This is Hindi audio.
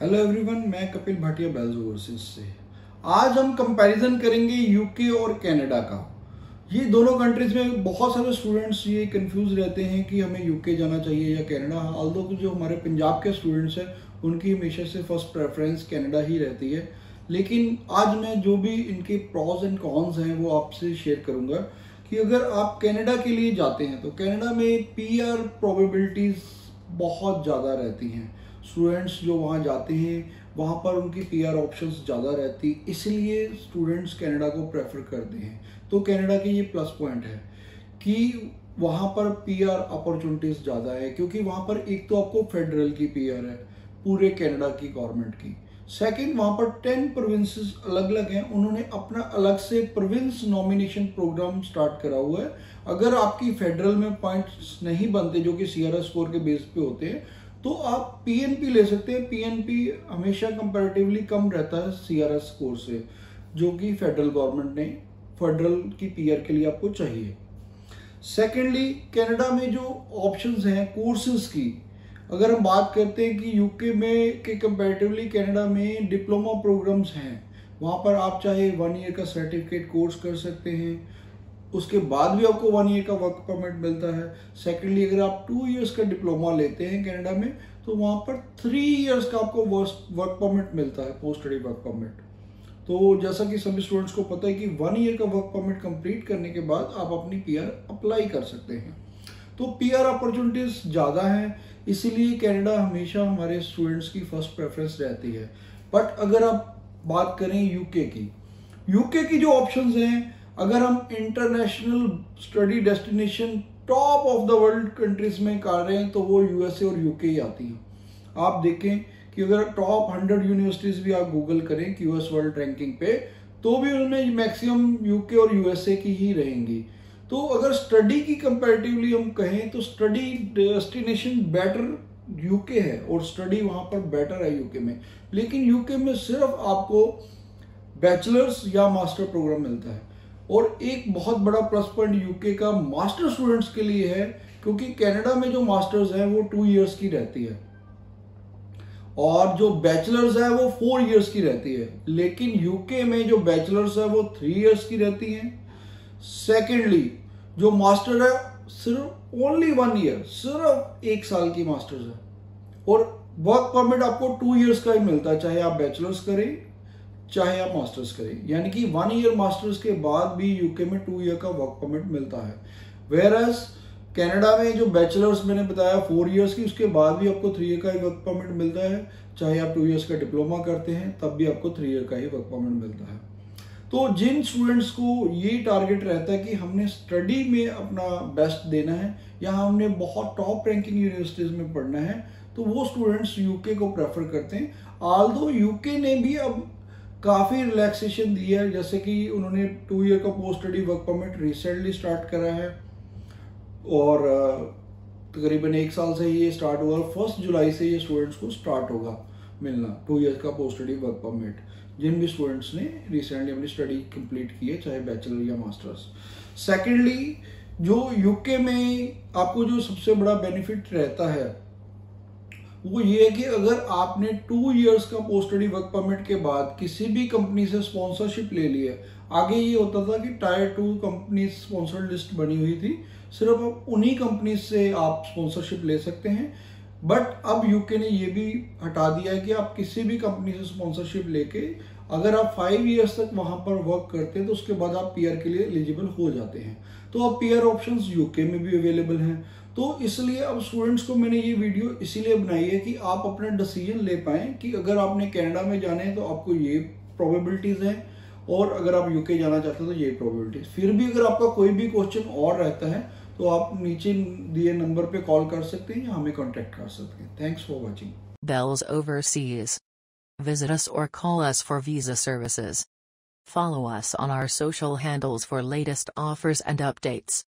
हेलो एवरीवन, मैं कपिल भाटिया बेल्स ओवरसीज से। आज हम कंपैरिजन करेंगे यूके और कनाडा का। ये दोनों कंट्रीज में बहुत सारे स्टूडेंट्स ये कंफ्यूज रहते हैं कि हमें यूके जाना चाहिए या कनाडा। ऑल्दो जो हमारे पंजाब के स्टूडेंट्स हैं उनकी हमेशा से फर्स्ट प्रेफरेंस कनाडा ही रहती है, लेकिन आज मैं जो भी इनके प्रॉज एंड कॉन्स हैं वो आपसे शेयर करूँगा कि अगर आप कनाडा के लिए जाते हैं तो कनाडा में PR प्रोबेबिलिटीज़ बहुत ज़्यादा रहती हैं। स्टूडेंट्स जो वहाँ जाते हैं वहाँ पर उनकी PR ऑप्शंस ज़्यादा रहती, इसलिए स्टूडेंट्स कनाडा को प्रेफर करते हैं। तो कनाडा के ये प्लस पॉइंट है कि वहाँ पर PR अपॉर्चुनिटीज़ ज़्यादा है, क्योंकि वहाँ पर एक तो आपको फेडरल की PR है पूरे कनाडा की गवर्नमेंट की। सेकंड, वहाँ पर 10 प्रोविंसेस अलग अलग हैं, उन्होंने अपना अलग से प्रोविंस नॉमिनेशन प्रोग्राम स्टार्ट करा हुआ है। अगर आपकी फेडरल में पॉइंट्स नहीं बनते जो कि CRS स्कोर के बेस पे होते हैं तो आप PNP ले सकते हैं। PNP हमेशा कंपैरेटिवली कम रहता है CRS स्कोर से, जो कि फेडरल गवर्नमेंट ने फेडरल की PR के लिए आपको चाहिए। सेकेंडली, कनाडा में जो ऑप्शंस हैं कोर्सेज की, अगर हम बात करते हैं कि यूके में के कंपैरेटिवली कनाडा में डिप्लोमा प्रोग्राम्स हैं, वहाँ पर आप चाहे 1 ईयर का सर्टिफिकेट कोर्स कर सकते हैं, उसके बाद भी आपको 1 ईयर का वर्क परमिट मिलता है। सेकेंडली, अगर आप 2 इयर्स का डिप्लोमा लेते हैं कनाडा में तो वहाँ पर 3 इयर्स का आपको वर्क परमिट मिलता है, पोस्ट स्टडी वर्क परमिट। तो जैसा कि सभी स्टूडेंट्स को पता है कि 1 ईयर का वर्क परमिट कंप्लीट करने के बाद आप अपनी PR अप्लाई कर सकते हैं। तो PR अपॉर्चुनिटीज़ ज़्यादा हैं, इसीलिए कनाडा हमेशा हमारे स्टूडेंट्स की फर्स्ट प्रेफरेंस रहती है। बट अगर आप बात करें यूके की जो ऑप्शंस हैं, अगर हम international study destination top of the world countries में कर रहे हैं तो वो USA और UK ही आती हैं। आप देखें कि अगर टॉप 100 यूनिवर्सिटीज़ भी आप गूगल करें QS वर्ल्ड रैंकिंग पे, तो भी उनमें मैक्सिमम UK और USA की ही रहेंगी। तो अगर स्टडी की कंपैरेटिवली हम कहें तो स्टडी डेस्टिनेशन बेटर यूके है और स्टडी वहाँ पर बेटर है यूके में। लेकिन यूके में सिर्फ आपको बैचलर्स या मास्टर प्रोग्राम मिलता है, और एक बहुत बड़ा प्लस पॉइंट यूके का मास्टर स्टूडेंट्स के लिए है, क्योंकि कनाडा में जो मास्टर्स हैं वो 2 इयर्स की रहती है और जो बैचलर्स है वो 4 इयर्स की रहती है। लेकिन यूके में जो बैचलर्स है वो 3 इयर्स की रहती हैं। सेकेंडली, जो मास्टर है सिर्फ ओनली 1 ईयर, सिर्फ 1 साल की मास्टर्स है, और वर्क परमिट आपको 2 इयर्स का ही मिलता है, चाहे आप बैचलर्स करें चाहे आप मास्टर्स करें। यानी कि 1 ईयर मास्टर्स के बाद भी यूके में 2 ईयर का वर्क परमिट मिलता है। वेयरएज कनाडा में जो बैचलर्स मैंने बताया 4 इयर्स की, उसके बाद भी आपको 3 ईयर का ही वर्क परमिट मिलता है। चाहे आप 2 इयर्स का डिप्लोमा करते हैं तब भी आपको 3 ईयर का ही वर्क परमिट मिलता है। तो जिन स्टूडेंट्स को ये टारगेट रहता है कि हमने स्टडी में अपना बेस्ट देना है या हमने बहुत टॉप रैंकिंग यूनिवर्सिटीज़ में पढ़ना है, तो वो स्टूडेंट्स यूके को प्रेफर करते हैं। ऑल्दो यूके ने भी अब काफ़ी रिलैक्सेशन दी है, जैसे कि उन्होंने 2 ईयर का post study work permit recently start करा है और तकरीबन 1 साल से ये स्टार्ट हुआ। 1 जुलाई से ये स्टूडेंट्स को स्टार्ट होगा मिलना 2 इयर्स का पोस्ट स्टडी वर्क परमिट, जिन भी स्टूडेंट्स ने रिसेंटली अपनी स्टडी कंप्लीट की है, चाहे बैचलर या मास्टर्स। सेकेंडली, जो यूके में आपको जो सबसे बड़ा बेनिफिट रहता है वो ये है कि अगर आपने 2 इयर्स का पोस्ट स्टडी वर्क परमिट के बाद किसी भी कंपनी से स्पॉन्सरशिप ले ली है, आगे ये होता था कि Tier 2 कंपनी स्पॉन्सर्ड लिस्ट बनी हुई थी, सिर्फ आप उन्हीं कंपनी से आप स्पॉन्सरशिप ले सकते हैं। बट अब यूके ने ये भी हटा दिया है कि आप किसी भी कंपनी से स्पॉन्सरशिप लेके अगर आप 5 इयर्स तक वहाँ पर वर्क करते हैं तो उसके बाद आप PR के लिए एलिजिबल हो जाते हैं। तो अब PR ऑप्शंस यूके में भी अवेलेबल हैं। तो इसलिए अब स्टूडेंट्स को मैंने ये वीडियो इसीलिए बनाई है कि आप अपना डिसीजन ले पाएँ कि अगर आपने कनाडा में जाना है तो आपको ये प्रोबेबिलिटीज़ हैं, और अगर आप यूके जाना चाहते हो तो ये प्रोबेबिलिटीज़। फिर भी अगर आपका कोई भी क्वेश्चन और रहता है तो आप नीचे दिए नंबर पे कॉल कर सकते हैं या हमें कांटेक्ट कर सकते हैं। Thanks for watching. Bells Overseas. Visit us or call us for visa services. Follow us on our social handles for latest offers and updates.